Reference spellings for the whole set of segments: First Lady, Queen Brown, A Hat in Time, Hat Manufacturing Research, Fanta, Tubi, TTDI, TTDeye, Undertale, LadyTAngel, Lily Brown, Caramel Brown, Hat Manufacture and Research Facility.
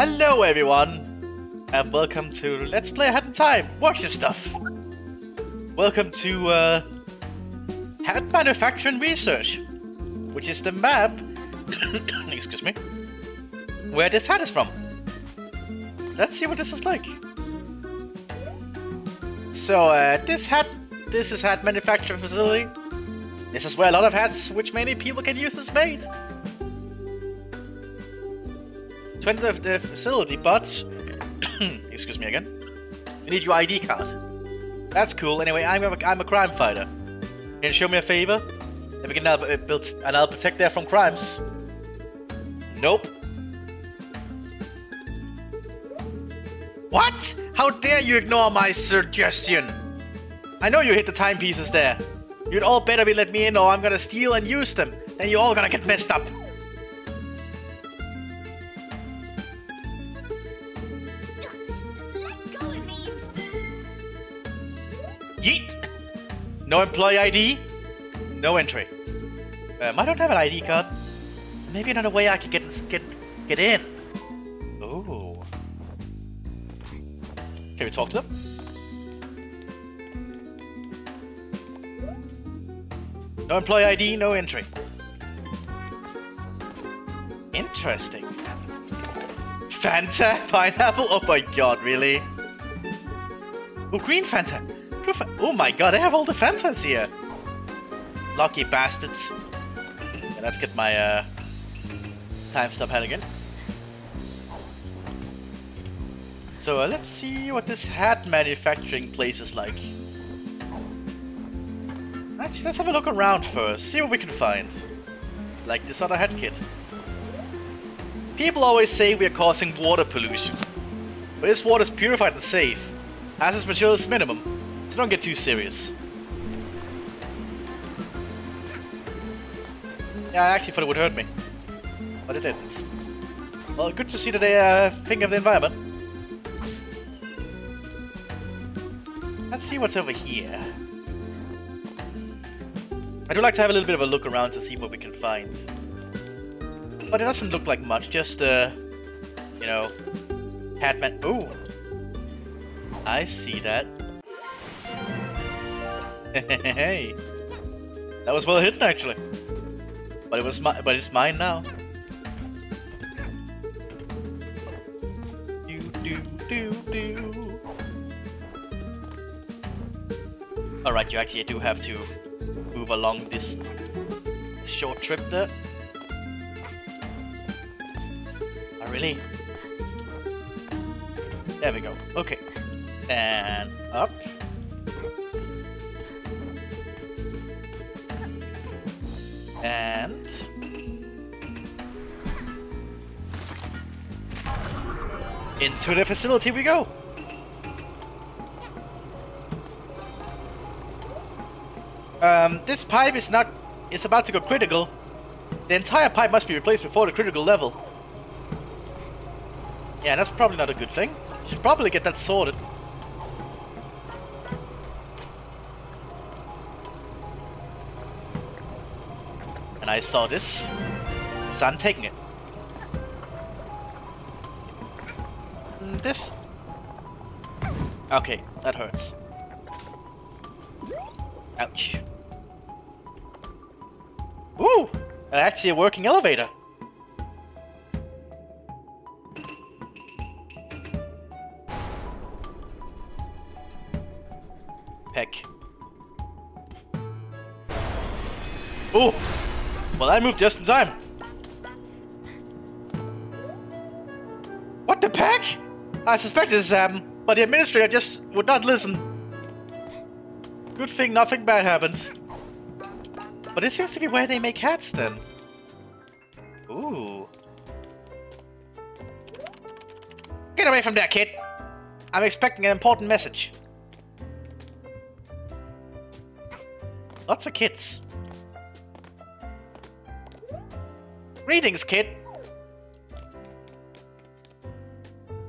Hello everyone, and welcome to Let's Play A Hat in Time, workshop stuff! Welcome to Hat Manufacturing Research, which is the map, excuse me, where this hat is from. Let's see what this is like. So this is Hat Manufacturing Facility. This is where a lot of hats, which many people can use, is made. 20 of the facility, but excuse me again. You need your ID card. That's cool. Anyway, I'm a crime fighter. Can you show me a favor? If we can help build, and I'll protect there from crimes. Nope. What? How dare you ignore my suggestion? I know you hit the timepieces there. You'd all better be let me in, or I'm gonna steal and use them. Then you're all gonna get messed up. Yeet! No employee ID, no entry. I don't have an ID card. Maybe another way I could get in. Oh. Can we talk to them? No employee ID, no entry. Interesting. Fanta, pineapple. Oh my god, really? Oh, green Fanta. Oh my god, I have all the Fantas here! Lucky bastards. Yeah, let's get my timestamp hat again. So let's see what this hat manufacturing place is like. Actually, let's have a look around first, see what we can find. Like this other hat kit. People always say we are causing water pollution. But this water is purified and safe. Hazardous materials minimum. So don't get too serious. Yeah, I actually thought it would hurt me, but it didn't. Well, good to see that they think of the environment. Let's see what's over here. I do like to have a little bit of a look around to see what we can find. But it doesn't look like much, just you know, Hatman. Ooh! I see that. Hey, that was well hidden actually, but it was my, but it's mine now. Do do do do. All right, you actually do have to move along this short trip there. Oh really? There we go. Okay, and up. And into the facility we go. This pipe is about to go critical. The entire pipe must be replaced before the critical level. Yeah, that's probably not a good thing. Should probably get that sorted. I saw this, so I'm taking it. This. Okay, that hurts. Ouch. Woo! Actually, a working elevator. Peck. Ooh! Well, I moved just in time. What the heck? I suspected this happened, but the administrator just would not listen. Good thing nothing bad happened. But this seems to be where they make hats then. Ooh. Get away from there, kid. I'm expecting an important message. Lots of kids. Greetings, kid!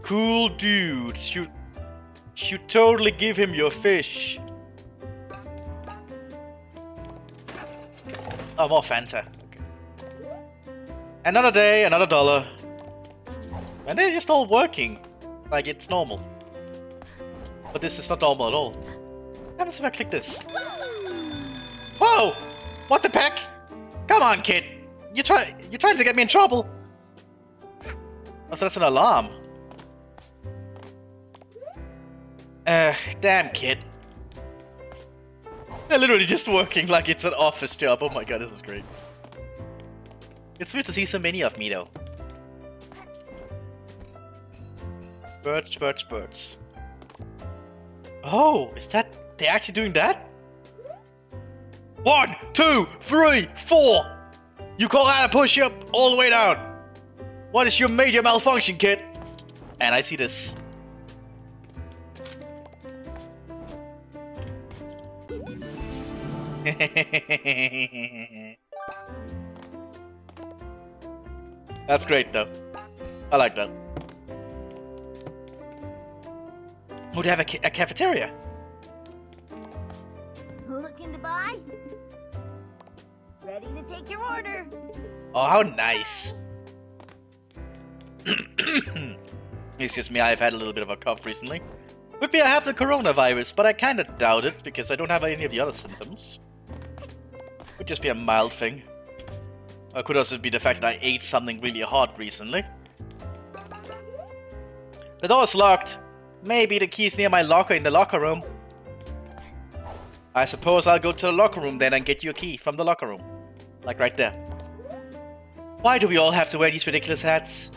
Cool dude, you should totally give him your fish. Oh, more Fanta. Okay. Another day, another dollar. And they're just all working like it's normal. But this is not normal at all. What happens if I click this? Whoa! What the heck? Come on, kid! You're trying to get me in trouble! Oh, so that's an alarm. Damn, kid. They're literally just working like it's an office job. Oh my god, this is great. It's weird to see so many of me, though. Birds, birds, birds. Oh, is that... they're actually doing that? 1, 2, 3, 4! You call that a push-up all the way down! What is your major malfunction, kid? And I see this. That's great, though. I like that. Would have a cafeteria? Looking to buy? Ready to take your order. Oh, how nice. Excuse me, I've had a little bit of a cough recently. Could be I have the coronavirus, but I kind of doubt it because I don't have any of the other symptoms. Could just be a mild thing. Or could also be the fact that I ate something really hot recently. The door's locked. Maybe the key's near my locker in the locker room. I suppose I'll go to the locker room then and get you a key from the locker room. Like right there. Why do we all have to wear these ridiculous hats?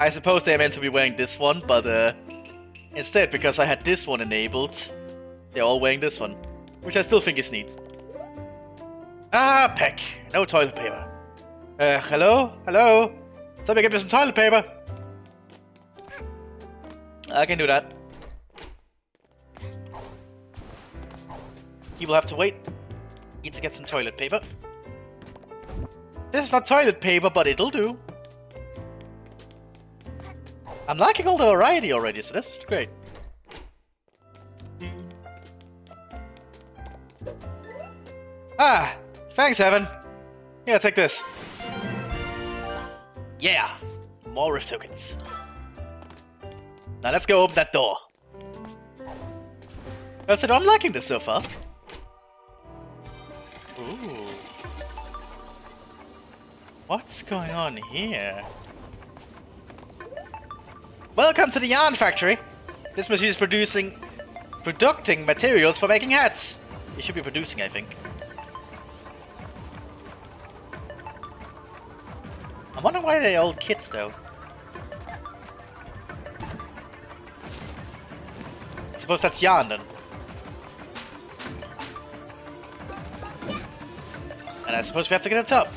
I suppose they're meant to be wearing this one, but instead, because I had this one enabled, they're all wearing this one. Which I still think is neat. Ah, Peck. No toilet paper. Hello? Hello? Somebody give me some toilet paper. I can do that. You will have to wait. Need to get some toilet paper. This is not toilet paper, but it'll do. I'm liking all the variety already, so this is great. Ah! Thanks, Heaven! Yeah, take this. Yeah! More rift tokens. Now let's go open that door. That's it, I'm liking this so far. Ooh. What's going on here? Welcome to the yarn factory. This machine is producing materials for making hats. It should be producing, I think. I wonder why they're all kids, though. I suppose that's yarn, then. And I suppose we have to get it up.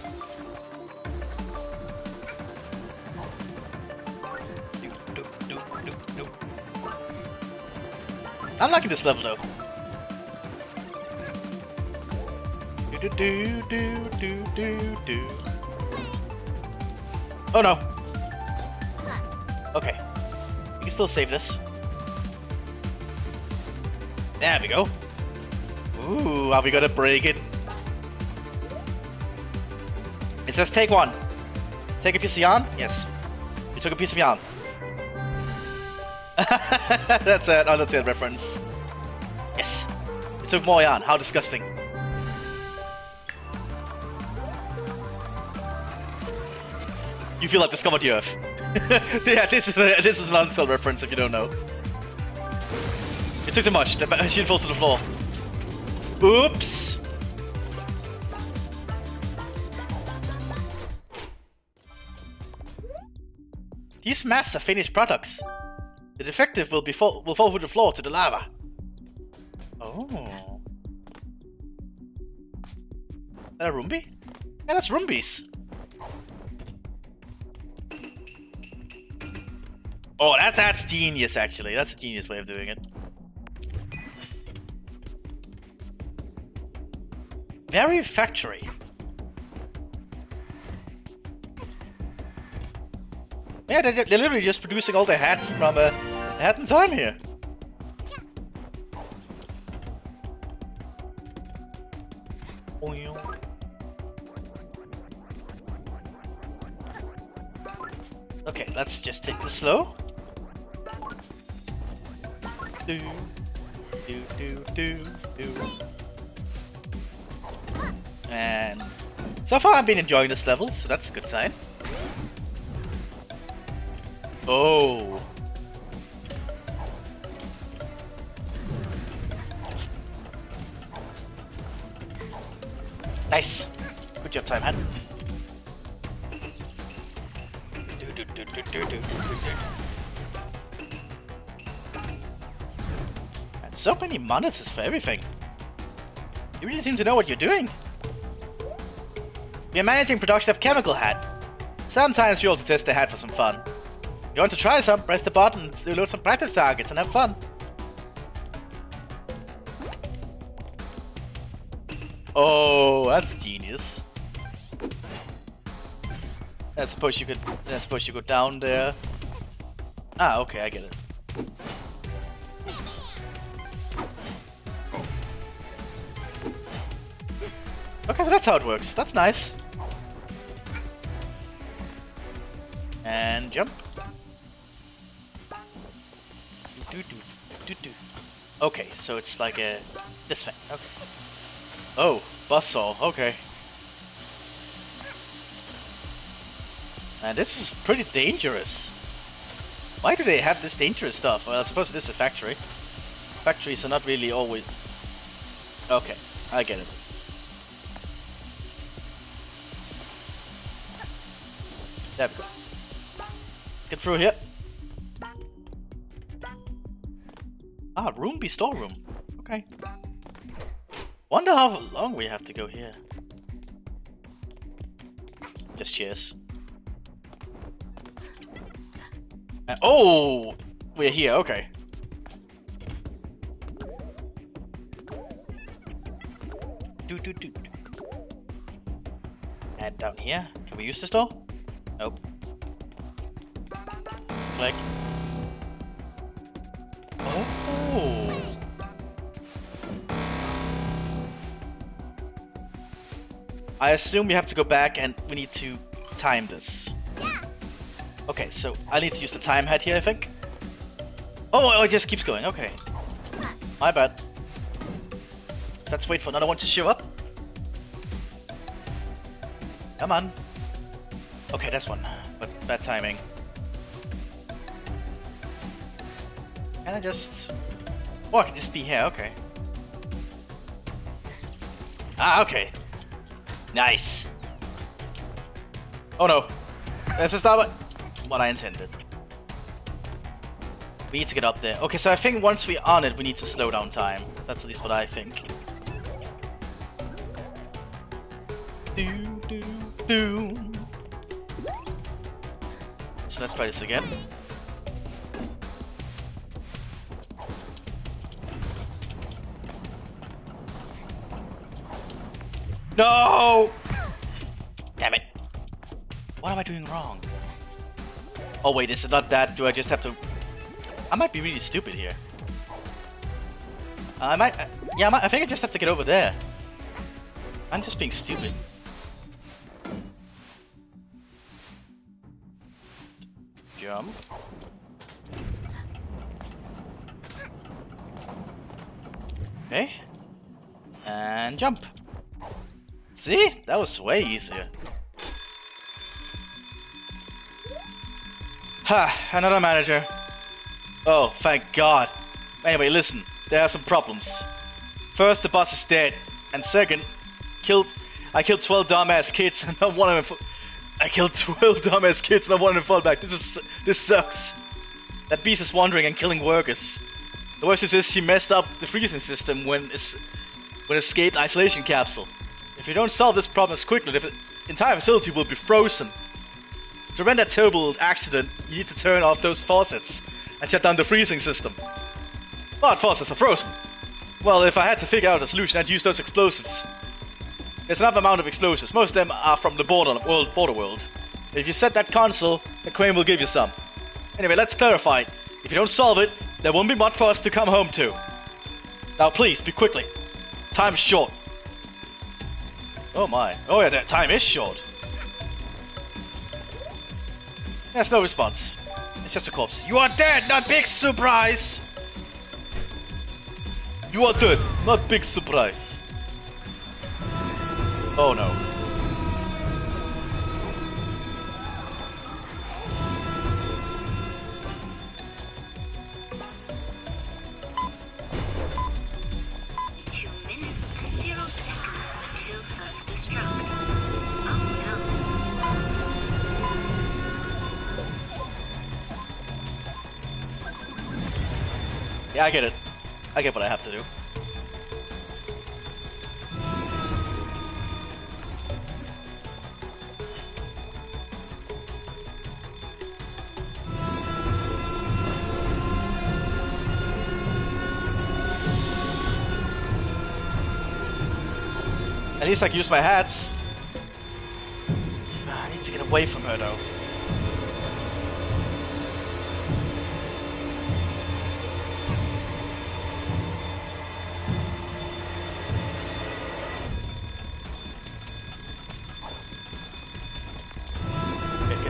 I'm liking this level, though. Do do do do do do. Oh no. Okay. We can still save this. There we go. Ooh, are we gonna break it? It says take one. Take a piece of yarn? Yes. We took a piece of yarn. That's an Undertale reference. Yes. We took more yarn. How disgusting. You feel like discovered the Earth. Yeah, this is an Undertale reference if you don't know. It took too much. The machine falls to the floor. Oops. These masks are finished products. The defective will fall through the floor to the lava. Oh. Is that a Roombi? Yeah, that's Roombis. Oh, that's genius, actually. That's a genius way of doing it. Very factory. Yeah, they're literally just producing all the hats from a Hat in Time here. Okay, let's just take this slow. Do, do, do, do, do. And so far I've been enjoying this level, so that's a good sign. Oh. Nice. Good job, Time Hat. And so many monitors for everything. You really seem to know what you're doing. We are managing production of Chemical Hat. Sometimes we also test the hat for some fun. If you want to try some, press the button to load some practice targets and have fun. Oh, that's genius. I suppose you go down there. Ah, okay, I get it. Okay, so that's how it works. That's nice. And jump. Okay, so it's like a this thing. Okay. Oh, buzzsaw. Okay. And this is pretty dangerous. Why do they have this dangerous stuff? Well, I suppose this is a factory. Factories are not really always... Okay, I get it. There we go. Let's get through here. Ah, room B storeroom. Okay. Wonder how long we have to go here. Just cheers. Oh, we're here. Okay. Do do do. And down here, can we use this door? Nope. Click. Oh. I assume we have to go back, and we need to time this. Okay, so I need to use the time hat here, I think. Oh, it just keeps going. Okay. My bad. So let's wait for another one to show up. Come on. Okay, that's one. But bad timing. Can I just... Oh, I can just be here. Okay. Ah, okay. Nice. Oh, no. This is not what I intended. We need to get up there. Okay, so I think once we're on it, we need to slow down time. That's at least what I think. Do, do, do. So let's try this again. No! Damn it. What am I doing wrong? Oh wait, is it not that? Do I just have to... I might be really stupid here. I think I just have to get over there. I'm just being stupid. Jump. Okay. And jump. See? That was way easier. Ha! Another manager. Oh, thank God. Anyway, listen. There are some problems. First, the boss is dead. And second, I killed 12 dumbass kids and not one of them... I killed 12 dumbass kids and not one of them fall back. This sucks. That beast is wandering and killing workers. The worst is she messed up the freezing system when it escaped isolation capsule. If you don't solve this problem as quickly, the entire facility will be frozen. To prevent that terrible accident, you need to turn off those faucets and shut down the freezing system. But faucets are frozen. Well, if I had to figure out a solution, I'd use those explosives. There's enough amount of explosives. Most of them are from the border world. If you set that console, the crane will give you some. Anyway, let's clarify. If you don't solve it, there won't be much for us to come home to. Now please, be quickly. Time's short. Oh my. Oh yeah, that time is short. There's no response. It's just a corpse. You are dead, not big surprise! You are dead, not big surprise. Oh no. Yeah, I get it. I get what I have to do. At least I can use my hats. I need to get away from her though.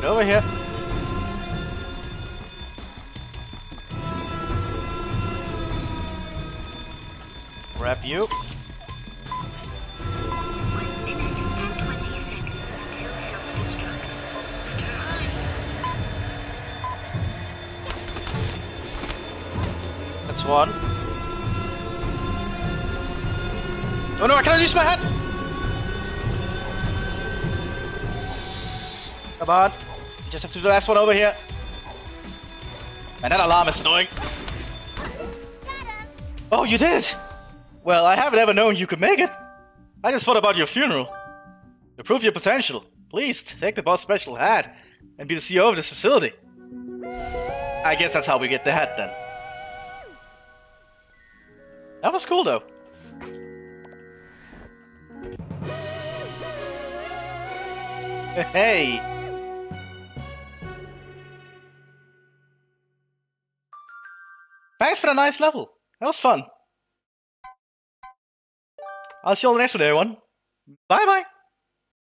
Over here. Grab you. That's one. Oh no, I cannot use my hat. Come on. You just have to do the last one over here. And that alarm is annoying. Oh, you did? Well, I haven't ever known you could make it. I just thought about your funeral. To prove your potential, please take the boss special hat and be the CEO of this facility. I guess that's how we get the hat then. That was cool though. Hey! Thanks for the nice level. That was fun. I'll see you on the next one, everyone. Bye bye.